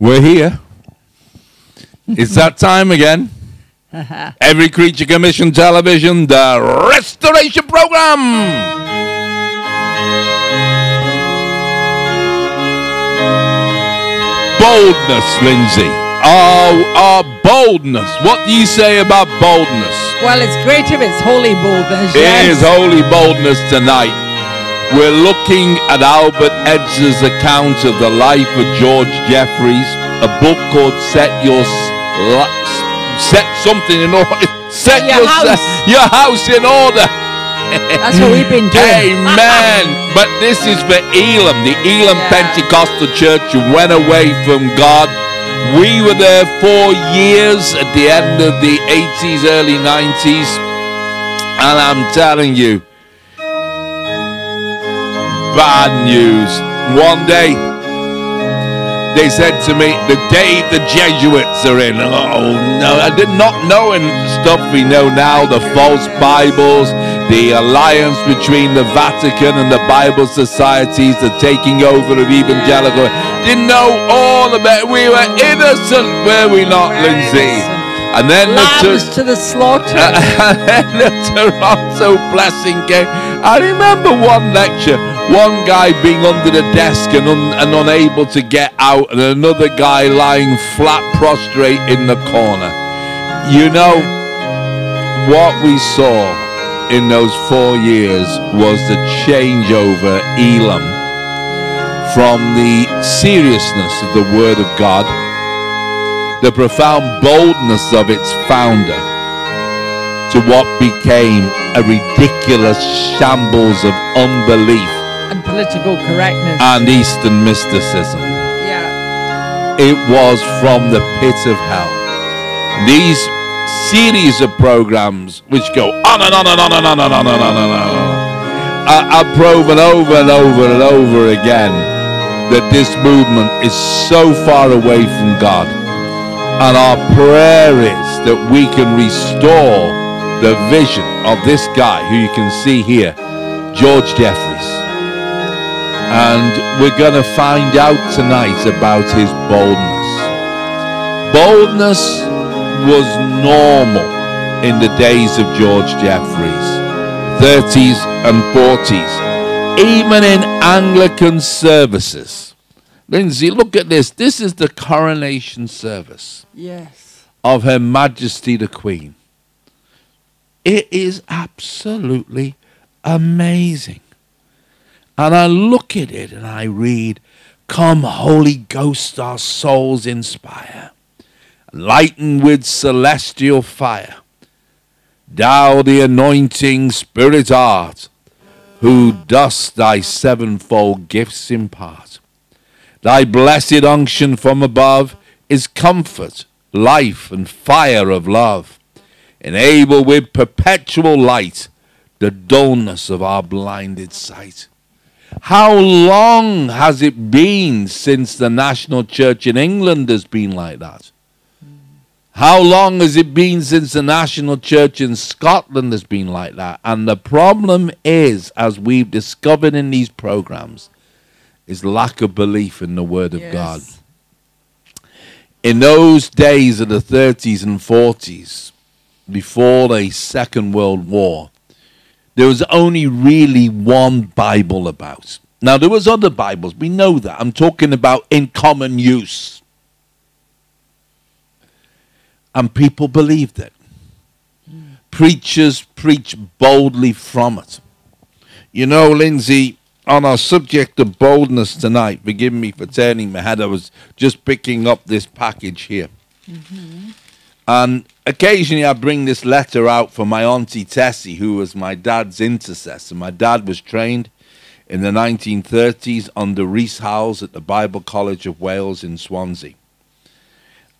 We're here. It's that time again. Every Creature Commission Television, the Restoration Program. Boldness, Lindsay. Oh, our boldness. What do you say about boldness? Well, it's great if it's holy boldness. Yes. It is holy boldness tonight. We're looking at Albert Edsor's account of the life of George Jeffreys, a book called Set Your House in Order. That's what we've been doing. Amen. But this is for Elim, the Elim Pentecostal Church who went away from God. We were there 4 years at the end of the 80s, early 90s. And I'm telling you, bad news. One day, they said to me, the day the Jesuits are in. Oh, no. I did not know and stuff we know now, the false Bibles. The alliance between the Vatican and the Bible societies, the taking over of evangelical, didn't know all about it. We were innocent, were we not, Lindsay? Innocent. And then lambs to the slaughter. And then the Toronto blessing came. I remember one lecture, one guy being under the desk and, unable to get out, and another guy lying flat prostrate in the corner. You know, what we saw in those 4 years was the changeover Elim from the seriousness of the Word of God, the profound boldness of its founder, to what became a ridiculous shambles of unbelief and political correctness and Eastern mysticism. Yeah, it was from the pit of hell. These series of programs which go on and on and on and on and on and on and on are proven over and over and over again that this movement is so far away from God. And our prayer is that we can restore the vision of this guy who you can see here, George Jeffreys. And we're going to find out tonight about his boldness. Boldness was normal in the days of George Jeffreys, 30s and 40s, even in Anglican services. Lindsay, look at this. This is the coronation service of Her Majesty the Queen. It is absolutely amazing. And I look at it and I read, "Come, Holy Ghost, our souls inspire. Lighten with celestial fire. Thou the anointing spirit art, who dost thy sevenfold gifts impart. Thy blessed unction from above is comfort, life, and fire of love. Enable with perpetual light the dullness of our blinded sight." How long has it been since the National Church in England has been like that? How long has it been since the National Church in Scotland has been like that? And the problem is, as we've discovered in these programs, is lack of belief in the Word of God. In those days of the 30s and 40s, before the Second World War, there was only really one Bible about. Now, there was other Bibles. We know that. I'm talking about in common use. And people believed it. Preachers preach boldly from it. You know, Lindsay, on our subject of boldness tonight, forgive me for turning my head, I was just picking up this package here. And occasionally I bring this letter out from my auntie Tessie, who was my dad's intercessor. My dad was trained in the 1930s under Rees Howells at the Bible College of Wales in Swansea.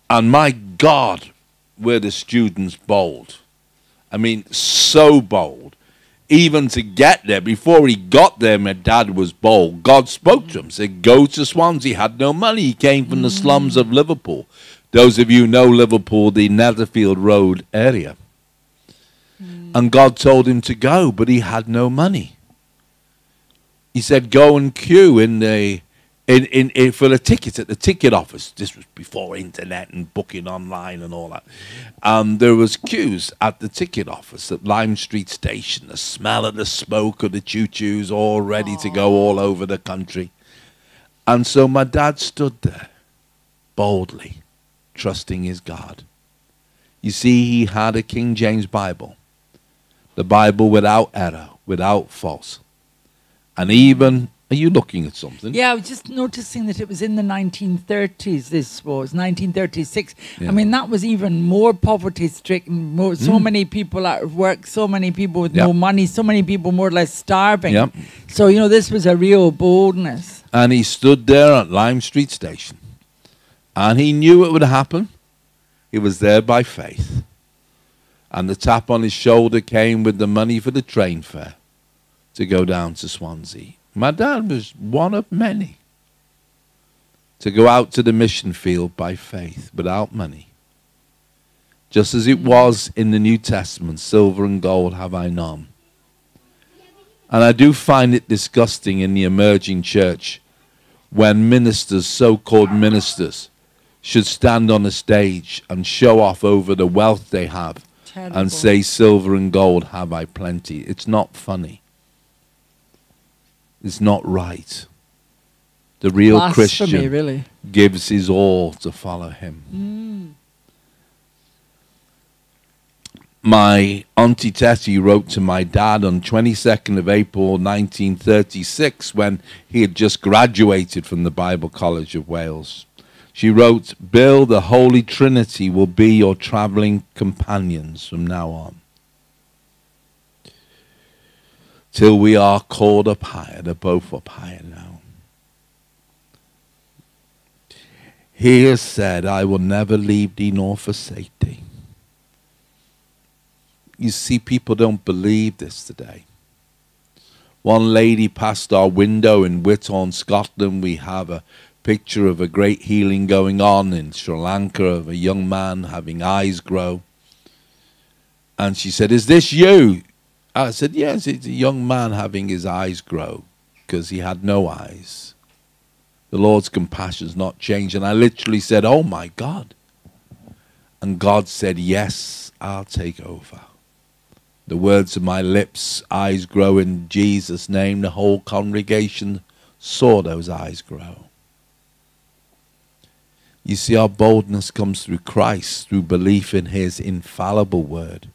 And my God, were the students bold. I mean, so bold. Even to get there, before he got there, my dad was bold. God spoke to him, said, "Go to Swansea." He had no money. He came from the slums of Liverpool. Those of you know Liverpool, the Netherfield Road area. And God told him to go, but he had no money. He said, "Go and queue in the for a ticket at the ticket office. This was before internet and booking online and all that. There was queues at the ticket office at Lime Street Station. The smell of the smoke of the choo-choos all ready to go all over the country. And so my dad stood there, boldly, trusting his God. You see, he had a King James Bible, the Bible without error, without fault. And even... Are you looking at something? Yeah, I was just noticing that it was in the 1930s, this was, 1936. Yeah. I mean, that was even more poverty-stricken, so many people out of work, so many people with no money, so many people more or less starving. Yep. So, you know, this was a real boldness. And he stood there at Lime Street Station, and he knew it would happen. He was there by faith. And the tap on his shoulder came with the money for the train fare to go down to Swansea. My dad was one of many to go out to the mission field by faith without money. Just as it was in the New Testament, silver and gold have I none. And I do find it disgusting in the emerging church when ministers, so-called ministers, should stand on a stage and show off over the wealth they have and say, silver and gold have I plenty. It's not funny. It's not right. The real Christian really gives his all to follow him. My Auntie Tessie wrote to my dad on 22nd of April 1936 when he had just graduated from the Bible College of Wales. She wrote, Bill, the Holy Trinity will be your travelling companions from now on, till we are called up higher. They're both up higher now. He has said, I will never leave thee nor forsake thee. You see, people don't believe this today. One lady passed our window in Whithorn, Scotland. We have a picture of a great healing going on in Sri Lanka of a young man having eyes grow. And she said, is this you? I said, yes, it's a young man having his eyes grow because he had no eyes. The Lord's compassion's not changed. And I literally said, oh, my God. And God said, yes, I'll take over. The words of my lips, eyes grow in Jesus' name. The whole congregation saw those eyes grow. You see, our boldness comes through Christ, through belief in his infallible word.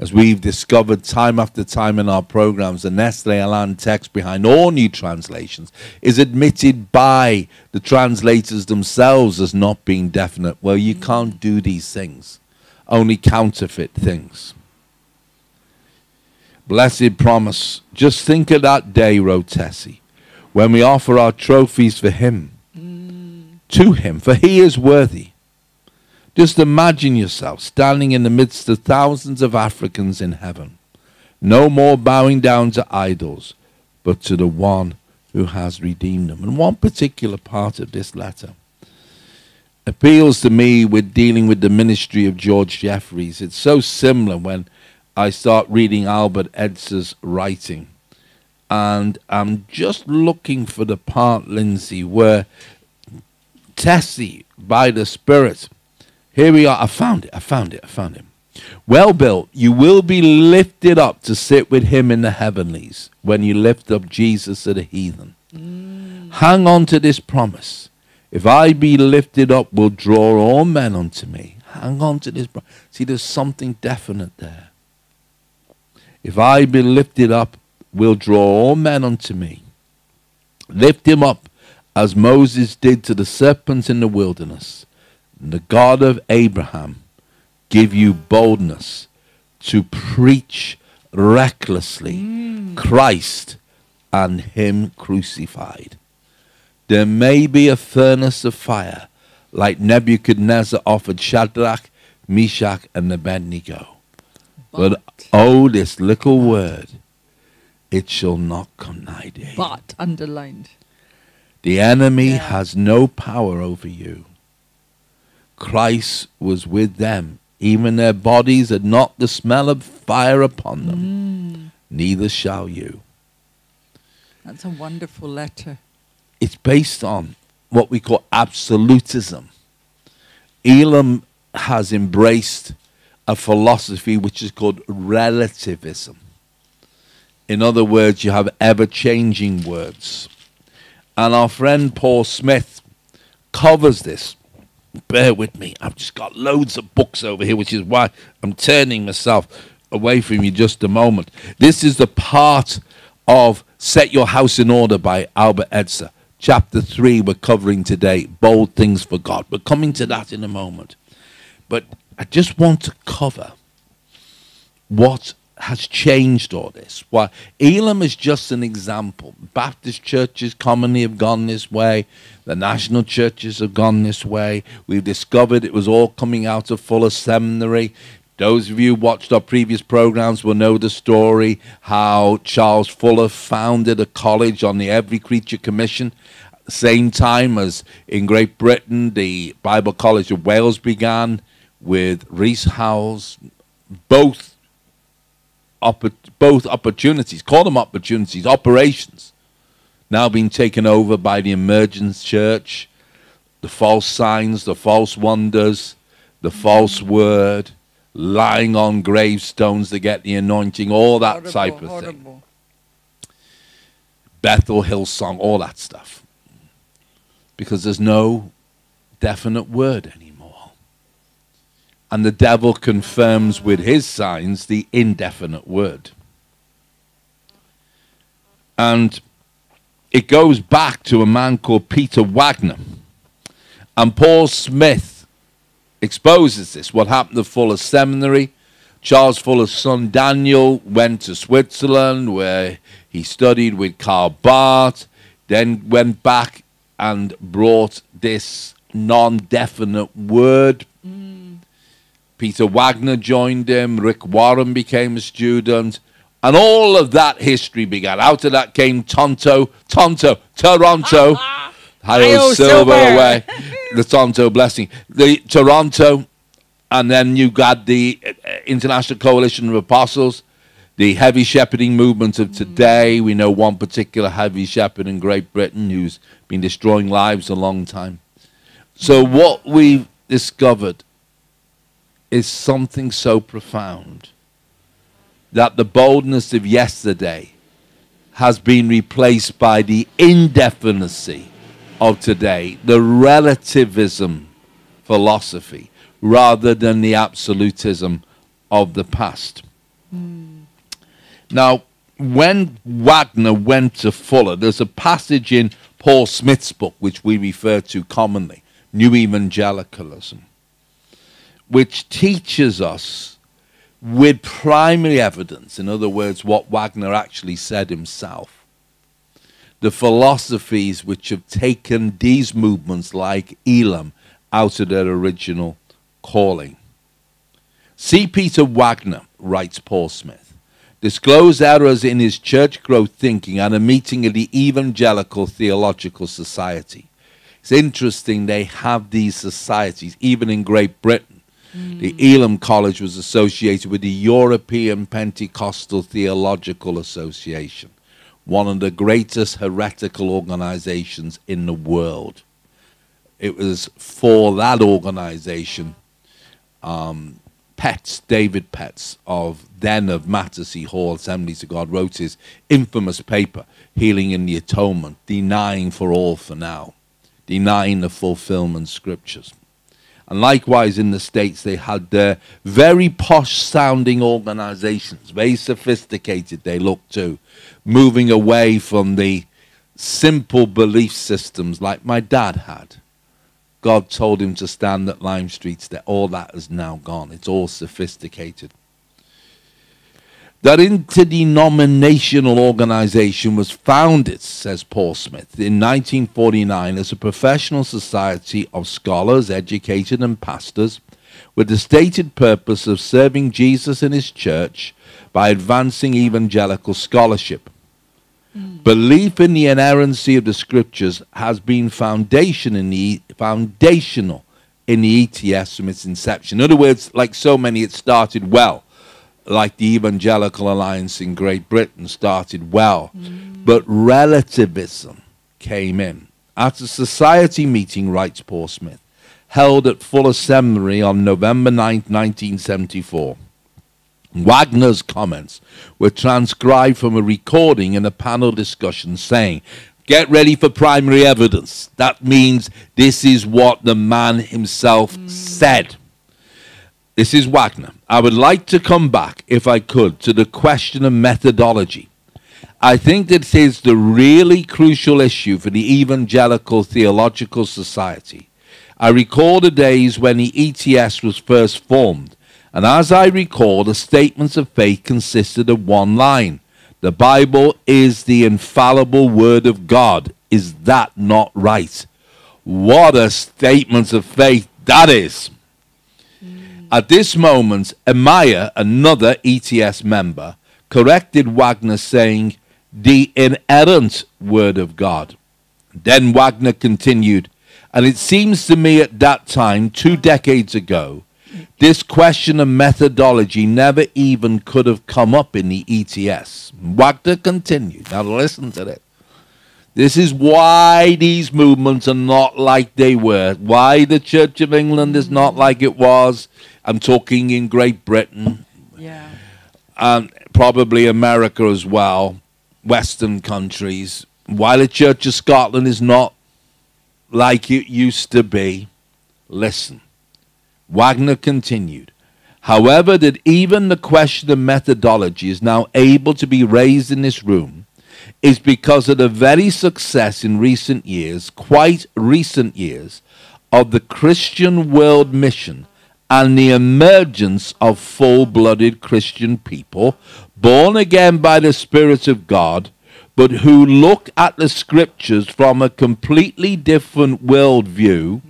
As we've discovered time after time in our programs, the Nestle Aland text behind all new translations is admitted by the translators themselves as not being definite. Well, you can't do these things, only counterfeit things. Blessed promise. Just think of that day, wrote Tessie, when we offer our trophies for him, to him, for he is worthy. Just imagine yourself standing in the midst of thousands of Africans in heaven, no more bowing down to idols, but to the one who has redeemed them. And one particular part of this letter appeals to me with dealing with the ministry of George Jeffreys. It's so similar when I start reading Albert Edsor's writing. And I'm just looking for the part, Lindsay, where Tessie, by the Spirit... Here we are. I found it. I found it. I found it. Well, Bill, you will be lifted up to sit with him in the heavenlies when you lift up Jesus to the heathen. Hang on to this promise. If I be lifted up, will draw all men unto me. Hang on to this promise. See, there's something definite there. If I be lifted up, will draw all men unto me. Lift him up as Moses did to the serpent in the wilderness. The God of Abraham give you boldness to preach recklessly Christ and him crucified. There may be a furnace of fire like Nebuchadnezzar offered Shadrach, Meshach, and Abednego. But oh, this little word, it shall not come nigh thee. But, underlined. The enemy has no power over you. Christ was with them. Even their bodies had not the smell of fire upon them. Neither shall you. That's a wonderful letter. it's based on what we call absolutism. Elim has embraced a philosophy which is called relativism. In other words, you have ever-changing words. And our friend Paul Smith covers this. Bear with me. I've just got loads of books over here, which is why I'm turning myself away from you just a moment. This is the part of Set Your House in Order by Albert Edsor. Chapter 3 we're covering today, Bold Things for God. We're coming to that in a moment. But I just want to cover what has changed all this. Well, Elim is just an example. Baptist churches commonly have gone this way. The national churches have gone this way. We've discovered it was all coming out of Fuller Seminary. Those of you who watched our previous programs will know the story, how Charles Fuller founded a college on the Every Creature Commission, same time as in Great Britain, the Bible College of Wales began with Rees Howells. Both opportunities, call them opportunities, operations, now being taken over by the emergent church, the false signs, the false wonders, the false word, lying on gravestones to get the anointing, all that horrible, type of horrible thing. Bethel Hillsong, all that stuff. Because there's no definite word anymore. And the devil confirms with his signs the indefinite word. And it goes back to a man called Peter Wagner. And Paul Smith exposes this. What happened to Fuller Seminary? Charles Fuller's son Daniel went to Switzerland, where he studied with Karl Barth, then went back and brought this non-definite word. Peter Wagner joined him. Rick Warren became a student. And all of that history began. Out of that came Toronto. Hail Silver away. The Toronto blessing. The Toronto, and then you got the International Coalition of Apostles, the heavy shepherding movement of today. We know one particular heavy shepherd in Great Britain who's been destroying lives a long time. So what we've discovered is something so profound that the boldness of yesterday has been replaced by the indefinacy of today, the relativism philosophy, rather than the absolutism of the past. Now, when Wagner went to Fuller, there's a passage in Paul Smith's book, which we refer to commonly, New Evangelicalism, which teaches us with primary evidence, in other words, what Wagner actually said himself, the philosophies which have taken these movements like Elim out of their original calling. See Peter Wagner, writes Paul Smith, disclose errors in his church growth thinking at a meeting of the Evangelical Theological Society. It's interesting they have these societies, even in Great Britain. The Elim College was associated with the European Pentecostal Theological Association, one of the greatest heretical organizations in the world. It was for that organization, Petts, David Petts, of Mattersey Hall, Assemblies of God, wrote his infamous paper, Healing in the Atonement, denying for all for now, denying the fulfillment scriptures. And likewise in the States, they had their very posh-sounding organizations, very sophisticated they looked to, moving away from the simple belief systems like my dad had. God told him to stand at Lime Street Station. All that is now gone. It's all sophisticated. That interdenominational organization was founded, says Paul Smith, in 1949 as a professional society of scholars, educators, and pastors with the stated purpose of serving Jesus and his church by advancing evangelical scholarship. Belief in the inerrancy of the scriptures has been foundational in the ETS from its inception. In other words, like so many, it started well. Like the Evangelical Alliance in Great Britain started well, but relativism came in. at a society meeting, writes Paul Smith, held at Fuller Seminary on November 9, 1974. Wagner's comments were transcribed from a recording in a panel discussion saying, "Get ready for primary evidence. That means this is what the man himself said." This is Wagner. "I would like to come back, if I could, to the question of methodology. I think this is the really crucial issue for the Evangelical Theological Society. I recall the days when the ETS was first formed, and as I recall, the statements of faith consisted of one line. The Bible is the infallible word of God. Is that not right?" What a statement of faith that is. At this moment, Amaya, another ETS member, corrected Wagner, saying, "the inerrant word of God." Then Wagner continued, "and it seems to me at that time, 2 decades ago, this question of methodology never even could have come up in the ETS." Wagner continued. Now listen to this. This is why these movements are not like they were, why the Church of England is not like it was. I'm talking in Great Britain. Yeah. Probably America as well, Western countries. Why the Church of Scotland is not like it used to be. Listen. Wagner continued, "however, that even the question of methodology is now able to be raised in this room is because of the very success in recent years, quite recent years, of the Christian world mission and the emergence of full-blooded Christian people, born again by the Spirit of God, but who look at the Scriptures from a completely different worldview,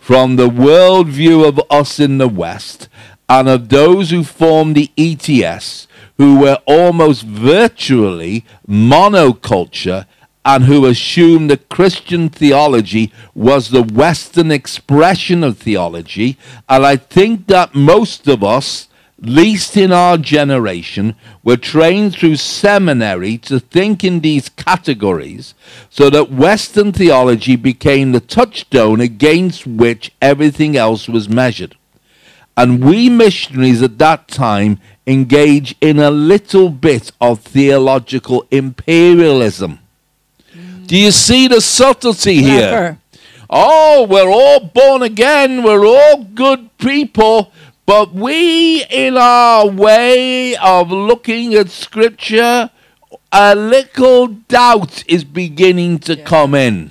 from the worldview of us in the West and of those who formed the ETS, who were almost virtually monoculture and who assumed that Christian theology was the Western expression of theology. And I think that most of us, least in our generation, were trained through seminary to think in these categories, so that Western theology became the touchstone against which everything else was measured. And we missionaries at that time engage in a little bit of theological imperialism." Do you see the subtlety here? Oh, we're all born again, we're all good people, but we, in our way of looking at Scripture, a little doubt is beginning to come in.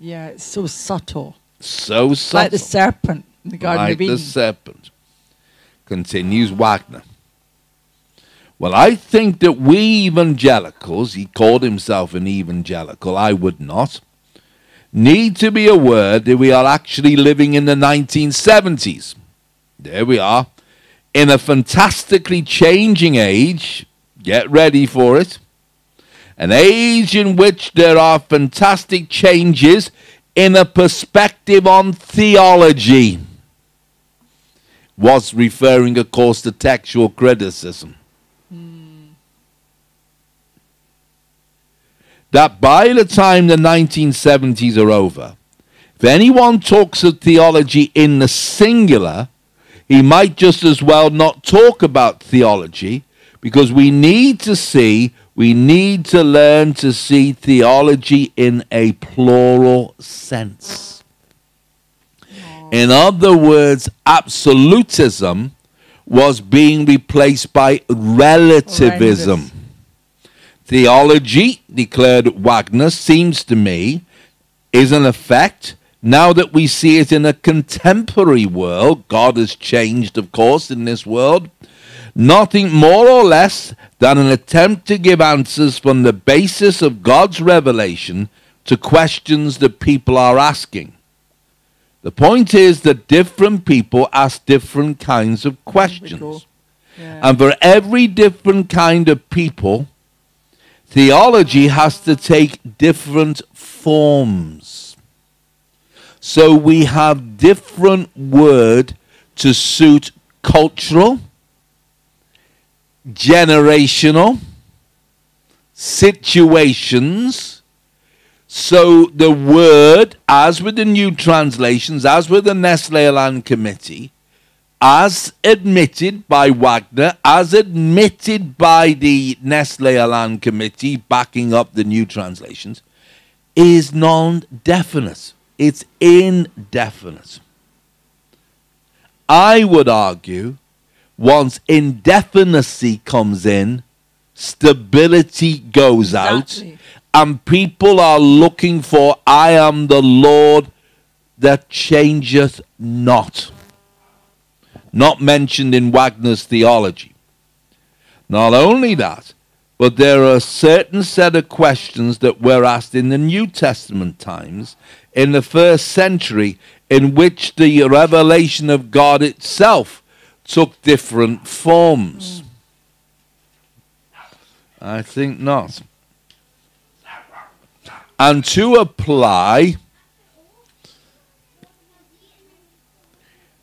Yeah, it's so subtle. So subtle. Like the serpent in the Garden of Eden. Like the serpent. Continues Wagner. "Well, I think that we evangelicals," he called himself an evangelical, I would not, "need to be aware that we are actually living in the 1970s. There we are, in a fantastically changing age. Get ready for it. An age in which there are fantastic changes in a perspective on theology." Was referring, of course, to textual criticism. "That by the time the 1970s are over, if anyone talks of theology in the singular, he might just as well not talk about theology, because we need to learn to see theology in a plural sense." In other words, absolutism was being replaced by relativism. Horrendous. "Theology," declared Wagner, "seems to me, is an effect, now that we see it in a contemporary world," God has changed, of course, in this world, "nothing more or less than an attempt to give answers from the basis of God's revelation to questions that people are asking. The point is that different people ask different kinds of questions." Yeah. "And for every different kind of people, theology has to take different forms. So we have different words to suit cultural, generational, situations, So the word, as with the new translations, as with the Nestle Aland committee, as admitted by Wagner, as admitted by the Nestle Aland committee backing up the new translations, is non-definite. It's indefinite. I would argue, once indefinacy comes in, stability goes out, and people are looking for, I am the Lord that changeth not. Not mentioned in Wagner's theology. Not only that, but there are a certain set of questions that were asked in the New Testament times, in the first century, in which the revelation of God itself took different forms. I think not. And to apply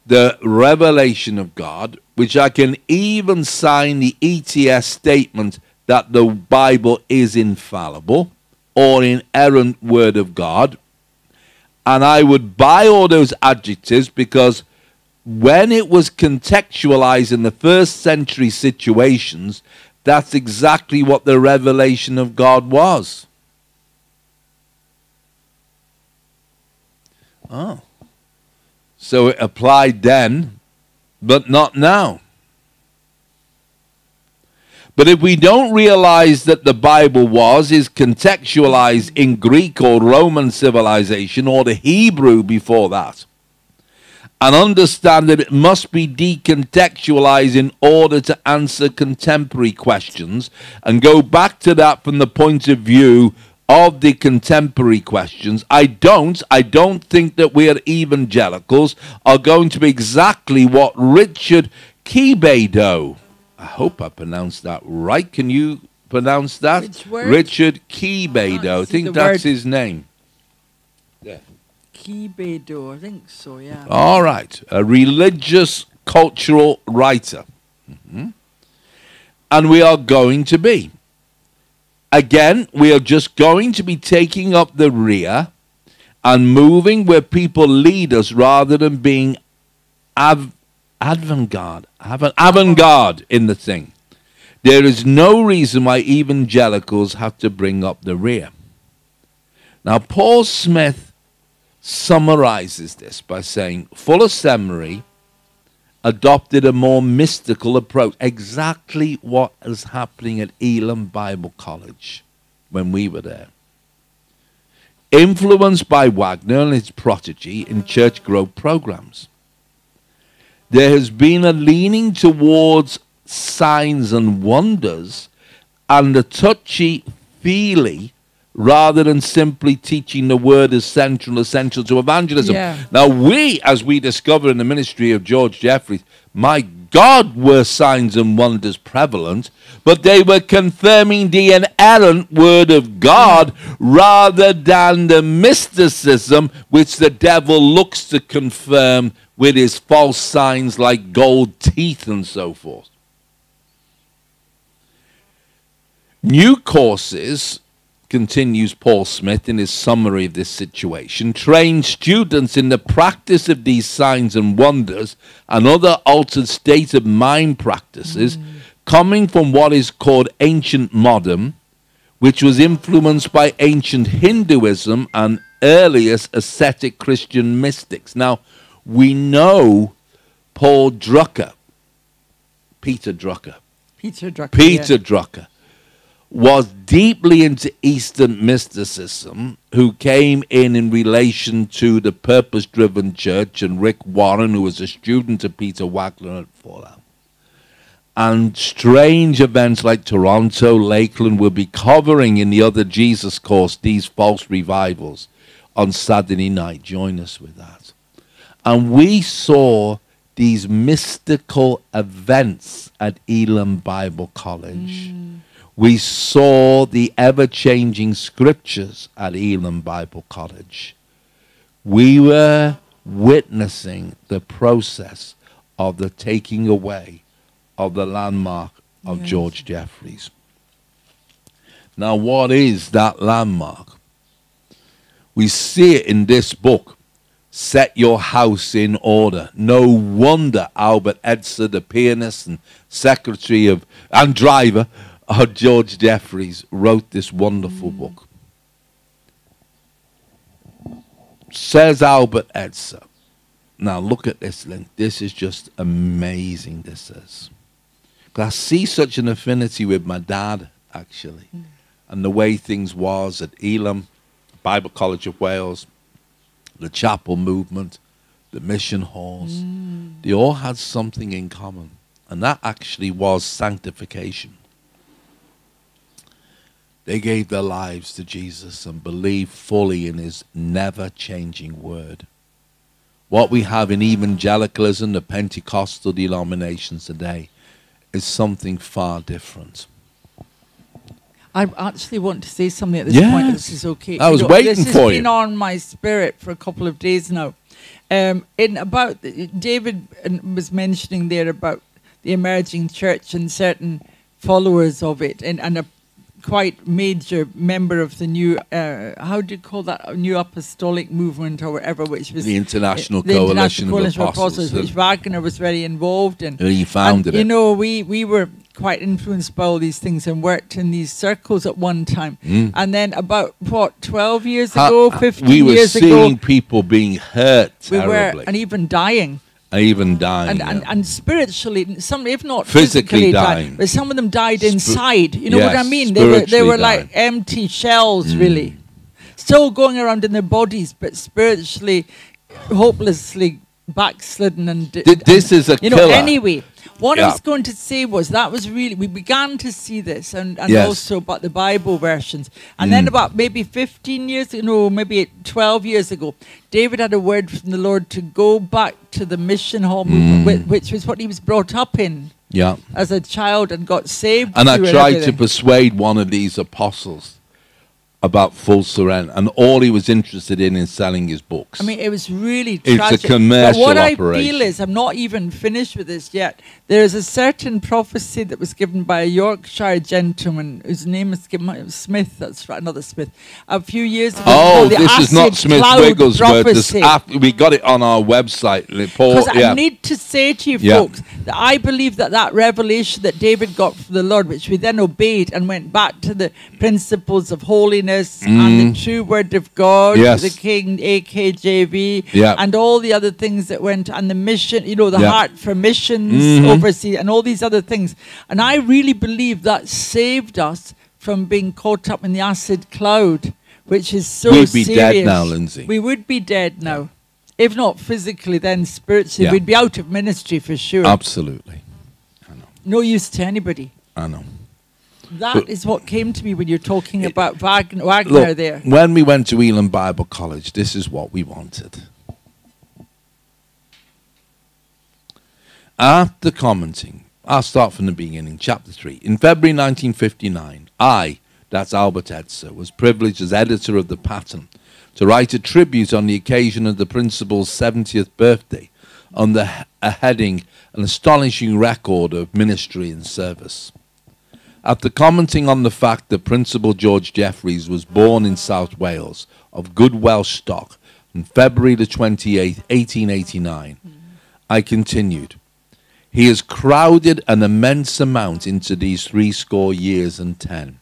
the revelation of God, which I can even sign the ETS statement that the Bible is infallible or inerrant word of God, and I would buy all those adjectives, because when it was contextualized in the first century situations, that's exactly what the revelation of God was. Oh. So it applied then, but not now. But if we don't realize that the Bible is contextualized in Greek or Roman civilization, or the Hebrew before that, and understand that it must be decontextualized in order to answer contemporary questions, and go back to that from the point of view of the contemporary questions, I don't think that we are evangelicals are going to be exactly what Richard Kibedo, I hope I pronounced that right. Can you pronounce that? Richard Kibedo. I think that's his name. Yeah. Kibedo, I think so, yeah. All right. A religious cultural writer. Mm-hmm. And we are going to be. Again, we are just going to be taking up the rear and moving where people lead us, rather than being avant-garde in the thing. There is no reason why evangelicals have to bring up the rear. Now, Paul Smith summarizes this by saying, Fuller Seminary adopted a more mystical approach, exactly what is happening at Elim Bible College when we were there. Influenced by Wagner and his protege in church growth programs, there has been a leaning towards signs and wonders and the touchy-feely, rather than simply teaching the word as central, essential to evangelism. Yeah. Now, we, as we discover in the ministry of George Jeffreys, my God, were signs and wonders prevalent, but they were confirming the inerrant word of God rather than the mysticism which the devil looks to confirm with his false signs like gold teeth and so forth. New courses, continues Paul Smith in his summary of this situation, train students in the practice of these signs and wonders and other altered state of mind practices coming from what is called ancient modern, which was influenced by ancient Hinduism and earliest ascetic Christian mystics. Now, we know Paul Drucker, Peter Drucker, was deeply into Eastern mysticism, who came in relation to the purpose-driven church and Rick Warren, who was a student of Peter Wagner at Fuller. And strange events like Toronto, Lakeland will be covering in the other Jesus course these false revivals on Saturday night. Join us with that. And we saw these mystical events at Elim Bible College. We saw the ever-changing scriptures at Elim Bible College. We were witnessing the process of the taking away of the landmark of George Jeffreys. Now, what is that landmark? We see it in this book. Set your house in order. No wonder Albert Edsor, the pianist and secretary of and driver of George Jeffreys, wrote this wonderful book. Says Albert Edsor. Now look at this link. This is just amazing. This is. I see such an affinity with my dad, actually, and the way things was at Elim, Bible College of Wales, the chapel movement, the mission halls, they all had something in common, and that actually was sanctification. They gave their lives to Jesus and believed fully in his never-changing word. What we have in evangelicalism, the Pentecostal denominations today, is something far different. I actually want to say something at this point, if this is okay. I was waiting for you. This has been on my spirit for a couple of days now. David was mentioning there about the emerging church and certain followers of it, and a quite major member of the new, how do you call that, new apostolic movement or whatever, which was the International Coalition of Apostles, which Wagner was very involved in. He founded it. You know, we were quite influenced by all these things and worked in these circles at one time. And then about, what, 12 years ago, 15 years ago? We were seeing people being hurt terribly. We were, and even dying. Even dying. And spiritually, some, if not physically dying, but some of them died inside. You know what I mean? They were like empty shells, really. Still going around in their bodies, but spiritually, hopelessly backslidden. And this is a killer. Anyway. What I was going to say was that was really, we began to see this, and also about the Bible versions. And then about maybe 15 years, maybe 12 years ago, David had a word from the Lord to go back to the mission hall movement, which was what he was brought up in as a child and got saved. And I tried to persuade one of these apostles about full surrender, and all he was interested in is selling his books. I mean, it was really tragic. It's a commercial operation. But what I feel is, I'm not even finished with this yet, there is a certain prophecy that was given by a Yorkshire gentleman, whose name is Smith, that's right, another Smith, a few years ago. Oh, this is not Smith Wigglesworth. We got it on our website. Because I need to say to you folks, that I believe that that revelation that David got from the Lord, which we then obeyed and went back to the principles of holiness, and the true word of God, the King, AKJV, and all the other things that went, and the mission, the heart for missions overseas, and all these other things. And I really believe that saved us from being caught up in the acid cloud, which is so serious. We'd be dead now, Lindsay. We would be dead now. If not physically, then spiritually. We'd be out of ministry for sure. Absolutely. I know. No use to anybody. I know. That is what came to me when you're talking about Wagner look, there. When we went to Elim Bible College, this is what we wanted. After commenting, I'll start from the beginning, chapter 3. In February 1959, I, that's Albert Edsor, was privileged as editor of The Pattern to write a tribute on the occasion of the principal's 70th birthday under a heading, An Astonishing Record of Ministry and Service. After commenting on the fact that Principal George Jeffreys was born in South Wales of good Welsh stock on February the 28th, 1889, I continued, he has crowded an immense amount into these 70 years and 10,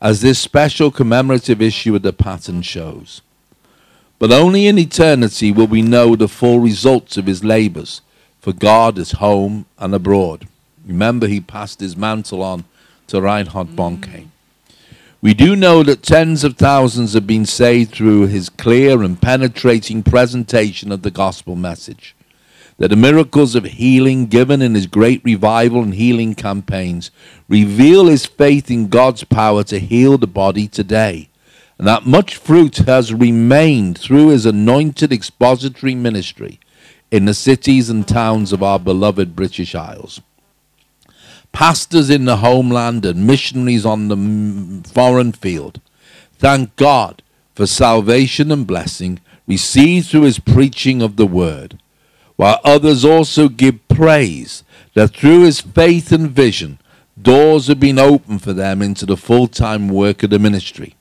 as this special commemorative issue of The Pattern shows. But only in eternity will we know the full results of his labours for God at home and abroad. Remember, he passed his mantle on to Reinhard Bonkain. We do know that tens of thousands have been saved through his clear and penetrating presentation of the gospel message, that the miracles of healing given in his great revival and healing campaigns reveal his faith in God's power to heal the body today, and that much fruit has remained through his anointed expository ministry in the cities and towns of our beloved British Isles. Pastors in the homeland and missionaries on the foreign field thank God for salvation and blessing received through his preaching of the word, while others also give praise that through his faith and vision, doors have been opened for them into the full-time work of the ministry.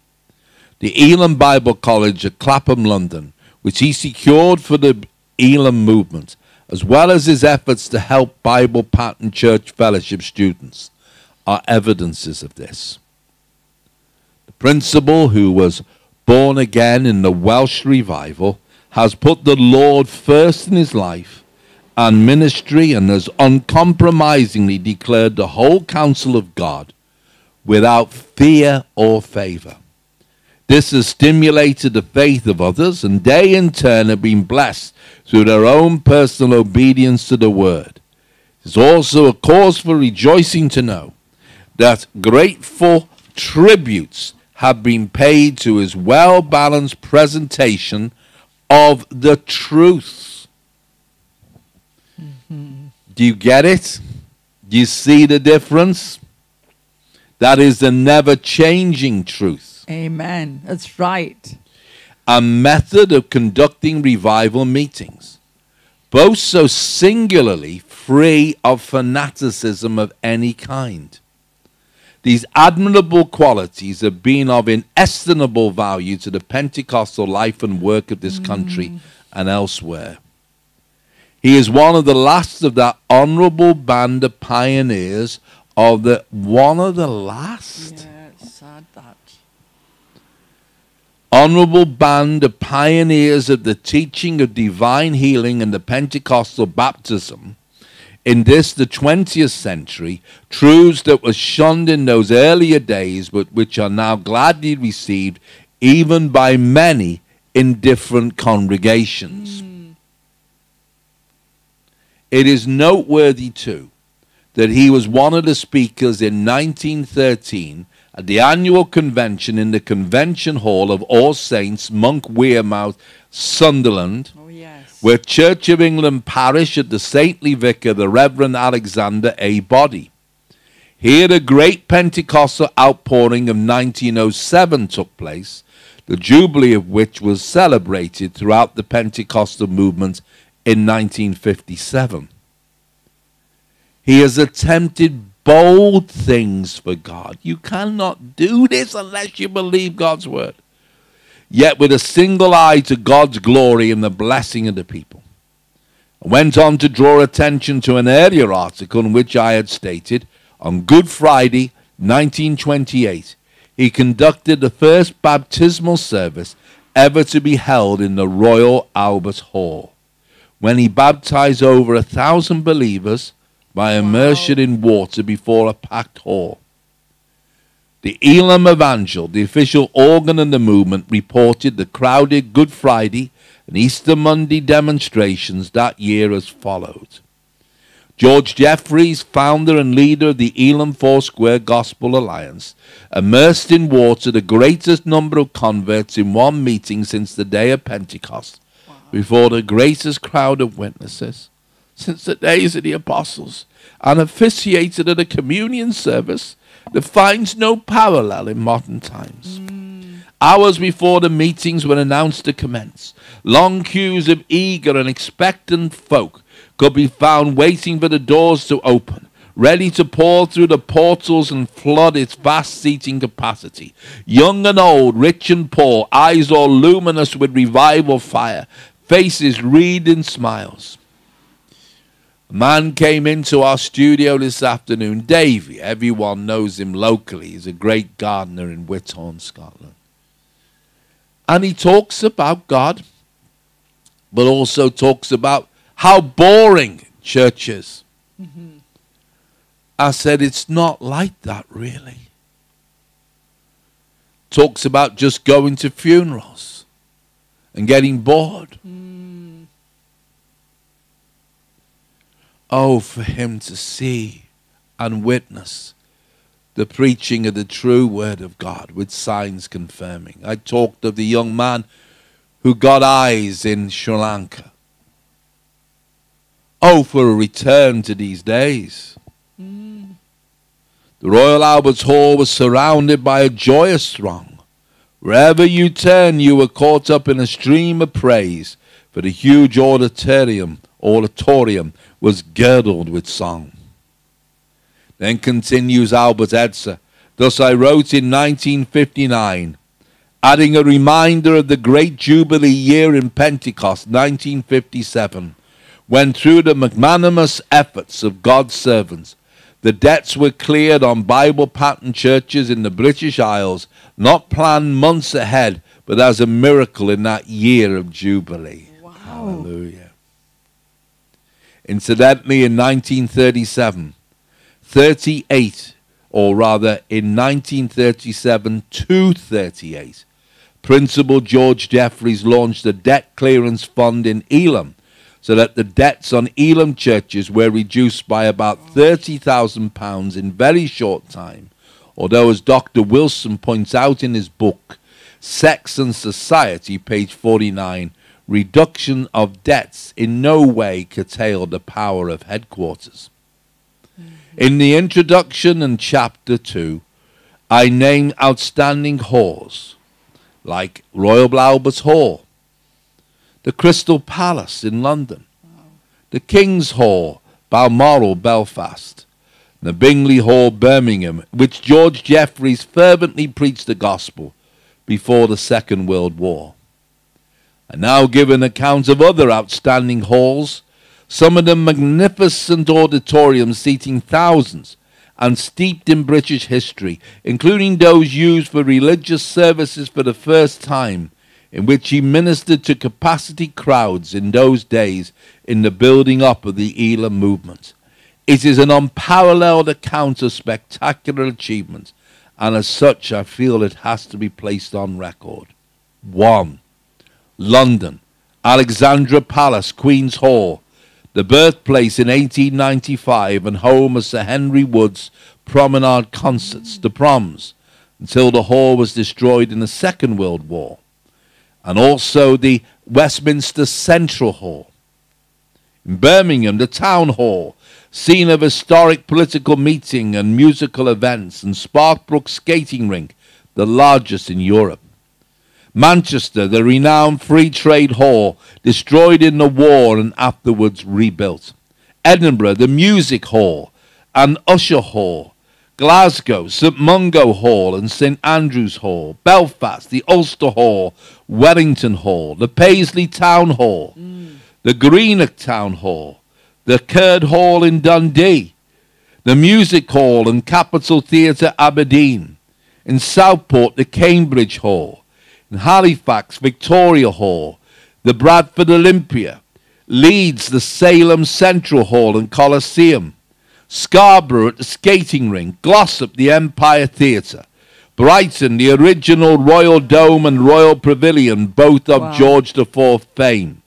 the Elim Bible College at Clapham, London, which he secured for the Elim movement, as well as his efforts to help Bible Pattern Church Fellowship students, are evidences of this. The principal, who was born again in the Welsh revival, has put the Lord first in his life and ministry and has uncompromisingly declared the whole counsel of God without fear or favor. This has stimulated the faith of others, and they in turn have been blessed through their own personal obedience to the word. It is also a cause for rejoicing to know that grateful tributes have been paid to his well-balanced presentation of the truth. Mm-hmm. Do you get it? Do you see the difference? That is the never-changing truth. Amen. That's right. A method of conducting revival meetings, both so singularly free of fanaticism of any kind. These admirable qualities have been of inestimable value to the Pentecostal life and work of this country and elsewhere. He is one of the last of that honorable band of pioneers of the... One of the last? Yeah, it's sad that. Honorable band of pioneers of the teaching of divine healing and the Pentecostal baptism, in this the 20th century, truths that were shunned in those earlier days but which are now gladly received even by many in different congregations. It is noteworthy too that he was one of the speakers in 1913 at the annual convention in the Convention Hall of All Saints, Monkwearmouth, Sunderland, where Church of England parish at the saintly vicar, the Reverend Alexander A. Body. Here the great Pentecostal outpouring of 1907 took place, the jubilee of which was celebrated throughout the Pentecostal movement in 1957. He has attempted bold things for God. You cannot do this unless you believe God's word. Yet with a single eye to God's glory and the blessing of the people. I went on to draw attention to an earlier article in which I had stated, on Good Friday 1928, he conducted the first baptismal service ever to be held in the Royal Albert Hall, when he baptized over 1,000 believers by immersion in water before a packed hall. The Elim Evangel, the official organ of the movement, reported the crowded Good Friday and Easter Monday demonstrations that year as follows. George Jeffreys, founder and leader of the Elim Foursquare Gospel Alliance, immersed in water the greatest number of converts in one meeting since the day of Pentecost, before the greatest crowd of witnesses since the days of the apostles, and officiated at a communion service that finds no parallel in modern times. Hours before the meetings were announced to commence, long queues of eager and expectant folk could be found waiting for the doors to open, ready to pour through the portals and flood its vast seating capacity. Young and old, rich and poor, eyes all luminous with revival fire, faces wreathed in smiles. A man came into our studio this afternoon, Davy. Everyone knows him locally. He's a great gardener in Whithorn, Scotland. And he talks about God, but also talks about how boring church is. I said, it's not like that, really. Talks about just going to funerals and getting bored. Oh, for him to see and witness the preaching of the true word of God with signs confirming. I talked of the young man who got eyes in Sri Lanka. Oh, for a return to these days. The Royal Albert Hall was surrounded by a joyous throng. Wherever you turn, you were caught up in a stream of praise, for the huge auditorium was girdled with song. Then continues Albert Edsor, thus I wrote in 1959, adding a reminder of the great Jubilee year in Pentecost, 1957, when through the magnanimous efforts of God's servants, the debts were cleared on Bible pattern churches in the British Isles, not planned months ahead, but as a miracle in that year of Jubilee. Wow. Hallelujah. Incidentally, in 1937, 38, or rather in 1937 to 38, Principal George Jeffreys launched a debt clearance fund in Elim, so that the debts on Elam churches were reduced by about £30,000 in very short time. Although, as Dr. Wilson points out in his book, Sex and Society, page 49, reduction of debts in no way curtailed the power of headquarters. In the introduction and chapter 2, I name outstanding halls, like Royal Albert Hall, the Crystal Palace in London, the King's Hall, Balmoral, Belfast, the Bingley Hall, Birmingham, which George Jeffreys fervently preached the gospel before the Second World War. I now give an account of other outstanding halls, some of them magnificent auditoriums seating thousands and steeped in British history, including those used for religious services for the first time, in which he ministered to capacity crowds in those days in the building up of the Elam movement. It is an unparalleled account of spectacular achievements, and as such I feel it has to be placed on record. 1. London, Alexandra Palace, Queen's Hall, the birthplace in 1895 and home of Sir Henry Wood's promenade concerts, the Proms, until the hall was destroyed in the Second World War. And also the Westminster Central Hall. In Birmingham, the Town Hall, scene of historic political meeting and musical events, and Sparkbrook Skating Rink, the largest in Europe. Manchester, the renowned Free Trade Hall, destroyed in the war and afterwards rebuilt. Edinburgh, the Music Hall and Usher Hall. Glasgow, St Mungo Hall and St Andrew's Hall. Belfast, the Ulster Hall, Wellington Hall, the Paisley Town Hall, the Greenock Town Hall, the Curd Hall in Dundee, the Music Hall and Capitol Theatre, Aberdeen. In Southport, the Cambridge Hall. In Halifax, Victoria Hall, the Bradford Olympia. Leeds, the Salem Central Hall and Coliseum. Scarborough at the skating rink, Glossop the Empire Theatre, Brighton the original Royal Dome and Royal Pavilion, both of George IV fame,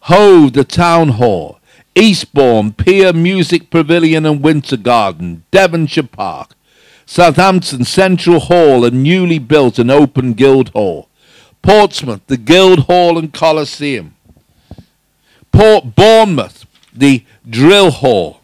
Hove the Town Hall, Eastbourne Pier Music Pavilion and Winter Garden, Devonshire Park, Southampton Central Hall and newly built and open Guild Hall, Portsmouth the Guild Hall and Coliseum, Bournemouth the Drill Hall,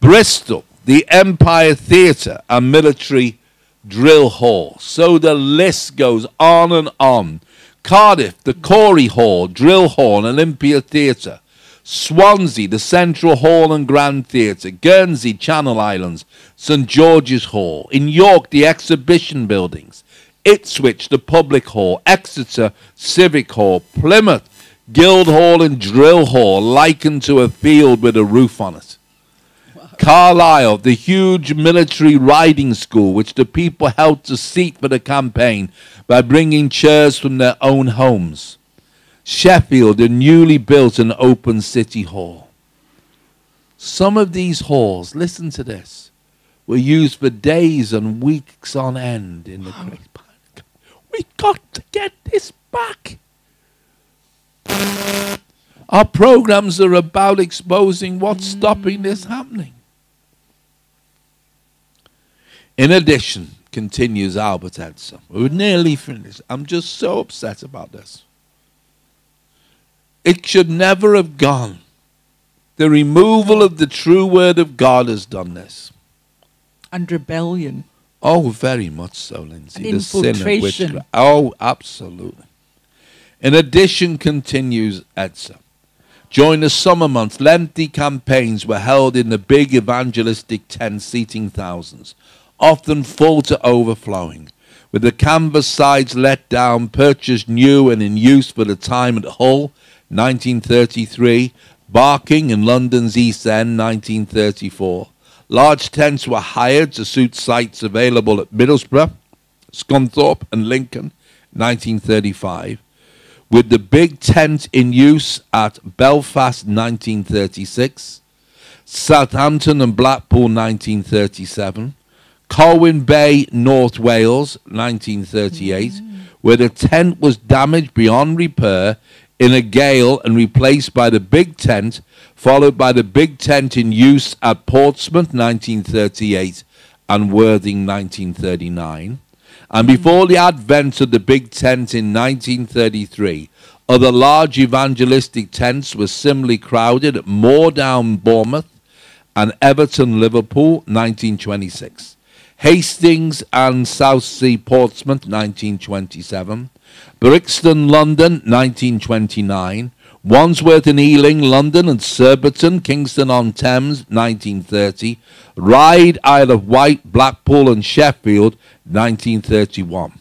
Bristol, the Empire Theatre and Military Drill Hall. So the list goes on and on. Cardiff, the Corrie Hall, Drill Hall and Olympia Theatre. Swansea, the Central Hall and Grand Theatre. Guernsey, Channel Islands, St George's Hall. In York, the Exhibition Buildings. Ipswich, the Public Hall. Exeter, Civic Hall. Plymouth, Guild Hall and Drill Hall, likened to a field with a roof on it. Carlisle, the huge military riding school which the people helped to seat for the campaign by bringing chairs from their own homes. Sheffield, the newly built and open city hall. Some of these halls, listen to this, were used for days and weeks on end in the Great Panic. We got to get this back. Our programs are about exposing what's stopping this happening. In addition, continues Albert Edsor, we're nearly finished. I'm just so upset about this. It should never have gone. The removal of the true word of God has done this. And rebellion. Oh, very much so, Lindsay. And the infiltration. Sin of witchcraft. Oh, absolutely. In addition, continues Edsor, during the summer months, lengthy campaigns were held in the big evangelistic tent seating thousands, often full to overflowing, with the canvas sides let down, purchased new and in use for the time at Hull, 1933, Barking in London's East End, 1934. Large tents were hired to suit sites available at Middlesbrough, Scunthorpe and Lincoln, 1935, with the big tent in use at Belfast, 1936, Southampton and Blackpool, 1937, Colwyn Bay, North Wales, 1938, where the tent was damaged beyond repair in a gale and replaced by the big tent, followed by the big tent in use at Portsmouth, 1938, and Worthing, 1939. And before the advent of the big tent in 1933, other large evangelistic tents were similarly crowded at Moordown, Bournemouth, and Everton, Liverpool, 1926. Hastings and South Sea, Portsmouth, 1927. Brixton, London, 1929. Wandsworth and Ealing, London and Surbiton, Kingston-on-Thames, 1930. Ryde, Isle of Wight, Blackpool and Sheffield, 1931.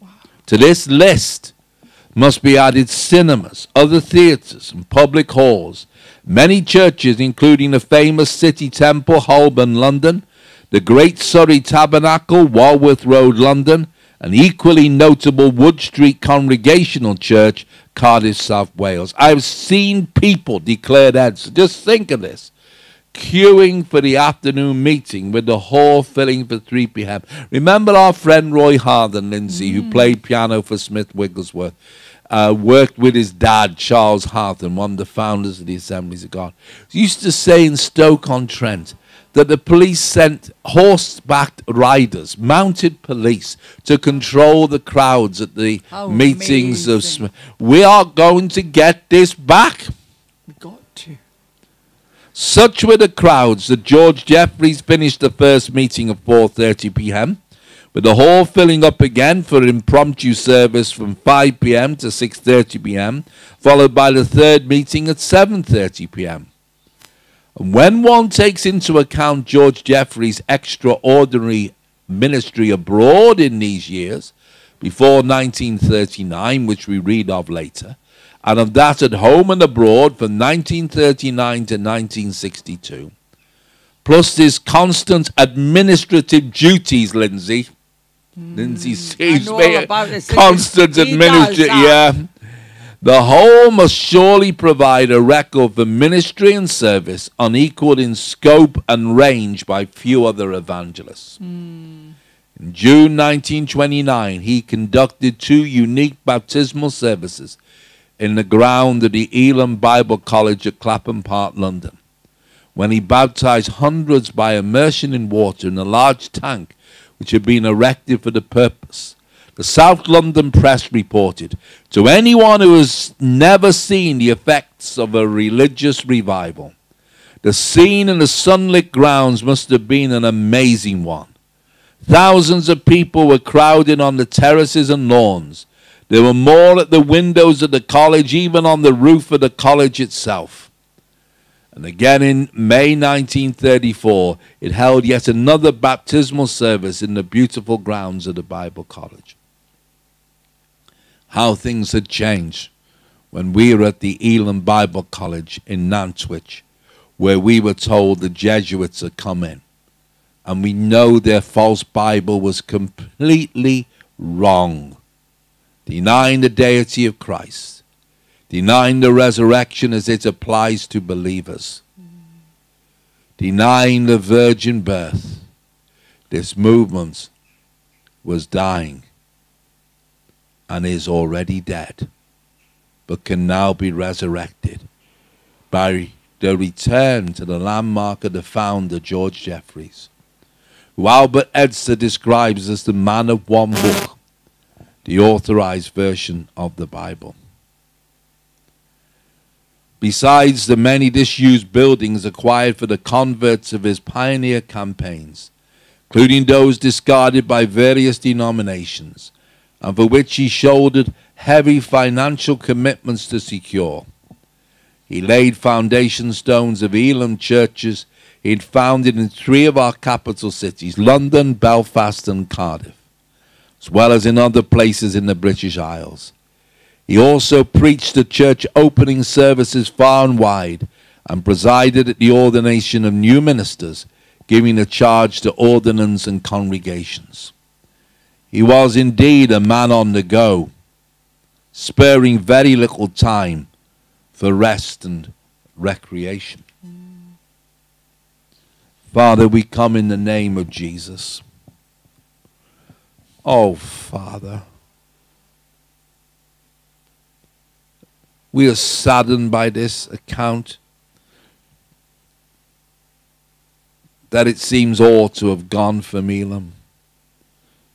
Wow. To this list must be added cinemas, other theatres and public halls. Many churches, including the famous City Temple, Holborn, London, the Great Surrey Tabernacle, Walworth Road, London, an equally notable Wood Street Congregational Church, Cardiff, South Wales. I've seen people declared heads. Just think of this. Queuing for the afternoon meeting with the hall filling for 3 p.m. Remember our friend Roy Harden, Lindsay, who played piano for Smith Wigglesworth, worked with his dad, Charles Harden, one of the founders of the Assemblies of God. He used to say in Stoke-on-Trent, that the police sent horseback riders, mounted police, to control the crowds at the meetings of Smith. We are going to get this back. We got to. Such were the crowds that George Jeffreys finished the first meeting at 4:30 p.m. with the hall filling up again for an impromptu service from 5 p.m. to 6:30 p.m. followed by the third meeting at 7:30 p.m. And when one takes into account George Jeffreys' extraordinary ministry abroad in these years, before 1939, which we read of later, and of that at home and abroad from 1939 to 1962, plus his constant administrative duties, Lindsay. Lindsay seems me constant administrative, yeah. The whole must surely provide a record for ministry and service unequaled in scope and range by few other evangelists. In June 1929, he conducted 2 unique baptismal services in the ground of the Elim Bible College at Clapham Park, London, when he baptized hundreds by immersion in water in a large tank which had been erected for the purpose. The South London Press reported, to anyone who has never seen the effects of a religious revival, the scene in the sunlit grounds must have been an amazing one. Thousands of people were crowded on the terraces and lawns. There were more at the windows of the college, even on the roof of the college itself. And again in May 1934, it held yet another baptismal service in the beautiful grounds of the Bible College. How things had changed when we were at the Elam Bible College in Nantwich, where we were told the Jesuits had come in. And we know their false Bible was completely wrong, denying the deity of Christ, denying the resurrection as it applies to believers, denying the virgin birth. This movement was dying and is already dead, but can now be resurrected by the return to the landmark of the founder, George Jeffreys, who Albert Edsor describes as the man of one book, the authorized version of the Bible. Besides the many disused buildings acquired for the converts of his pioneer campaigns, including those discarded by various denominations, and for which he shouldered heavy financial commitments to secure. He laid foundation stones of Elam churches he had founded in 3 of our capital cities, London, Belfast and Cardiff. as well as in other places in the British Isles. He also preached at church opening services far and wide and presided at the ordination of new ministers, giving a charge to ordinands and congregations. He was indeed a man on the go, sparing very little time for rest and recreation. Father, we come in the name of Jesus. Oh, Father, we are saddened by this account that it seems all to have gone from Elim,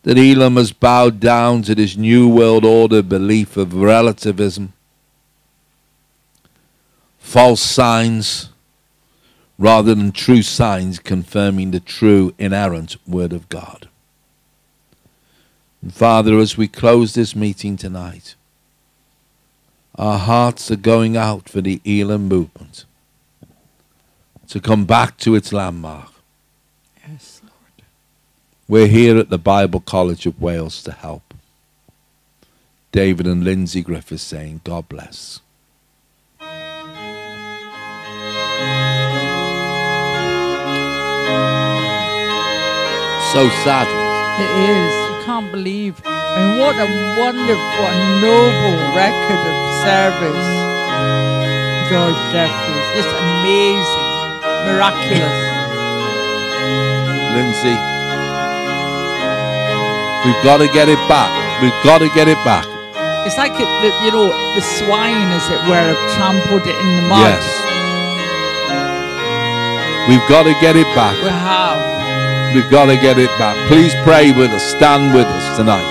that Elim has bowed down to this New World Order belief of relativism, false signs rather than true signs confirming the true inerrant Word of God. And Father, as we close this meeting tonight, our hearts are going out for the Elim movement to come back to its landmark. Yes, Lord. We're here at the Bible College of Wales to help. David and Lindsay Griffiths saying, God bless. So sad. It is. You can't believe. And what a wonderful, noble record of service. George Jeffreys. Just amazing. Miraculous. Lindsay, we've got to get it back. We've got to get it back. It's like, it, you know, the swine, as it were, have trampled it in the mud. Yes. We've got to get it back. We have. We've got to get it back. Please pray with us, stand with us tonight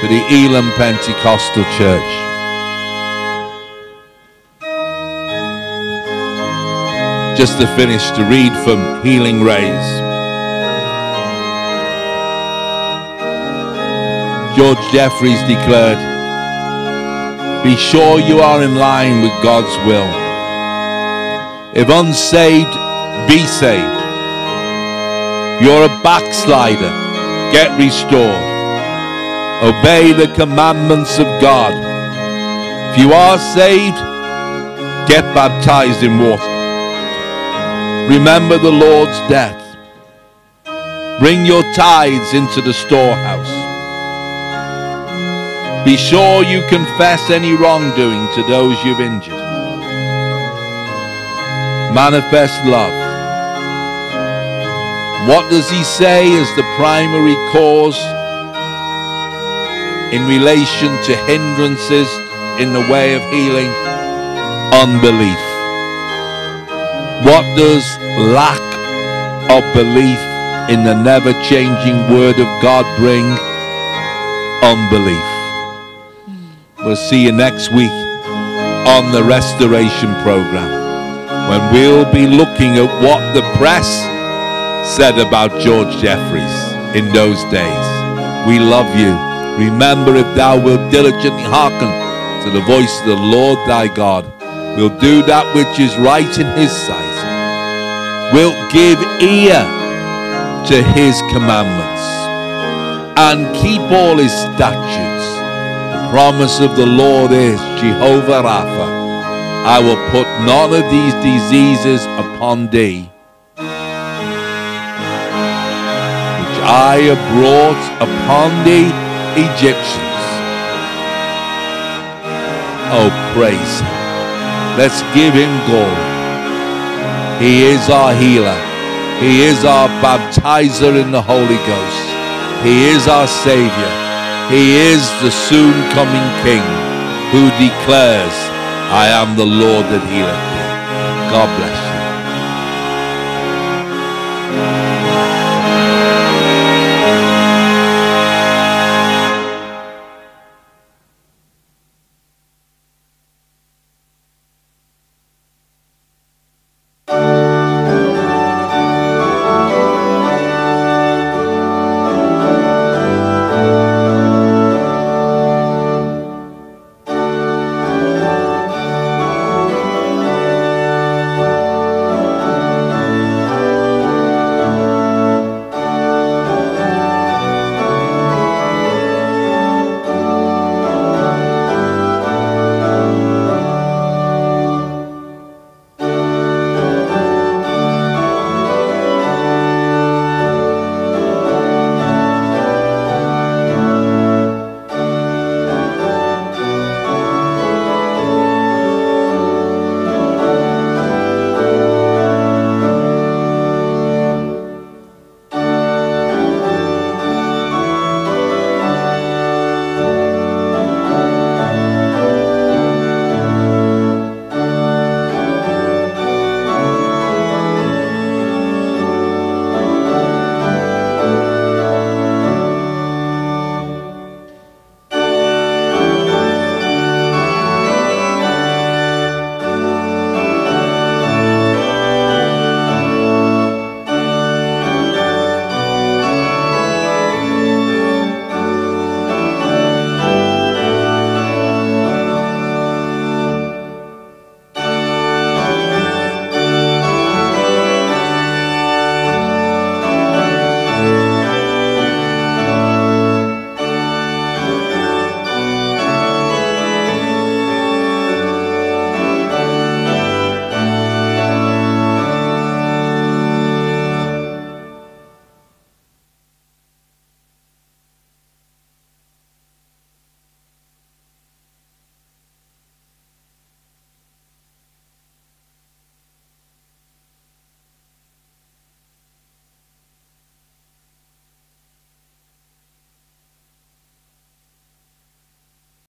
for the Elim Pentecostal Church. Just to finish, to read from Healing Rays. George Jeffreys declared, "Be sure you are in line with God's will. If unsaved, be saved. You're a backslider. Get restored. Obey the commandments of God. If you are saved, get baptized in water. Remember the Lord's death. Bring your tithes into the storehouse. Be sure you confess any wrongdoing to those you've injured. Manifest love. What does he say is the primary cause in relation to hindrances in the way of healing? Unbelief. What does lack of belief in the never-changing Word of God bring? Unbelief. We'll see you next week on the Restoration Program, when we'll be looking at what the press said about George Jeffreys in those days. We love you. Remember, if thou wilt diligently hearken to the voice of the Lord thy God, will do that which is right in his sight, wilt give ear to his commandments, and keep all his statutes. The promise of the Lord is, Jehovah Rapha, I will put none of these diseases upon thee, I have brought upon the Egyptians." Oh, praise him. Let's give him glory. He is our healer. He is our baptizer in the Holy Ghost. He is our Savior. He is the soon-coming King who declares, I am the Lord that healeth thee. God bless you.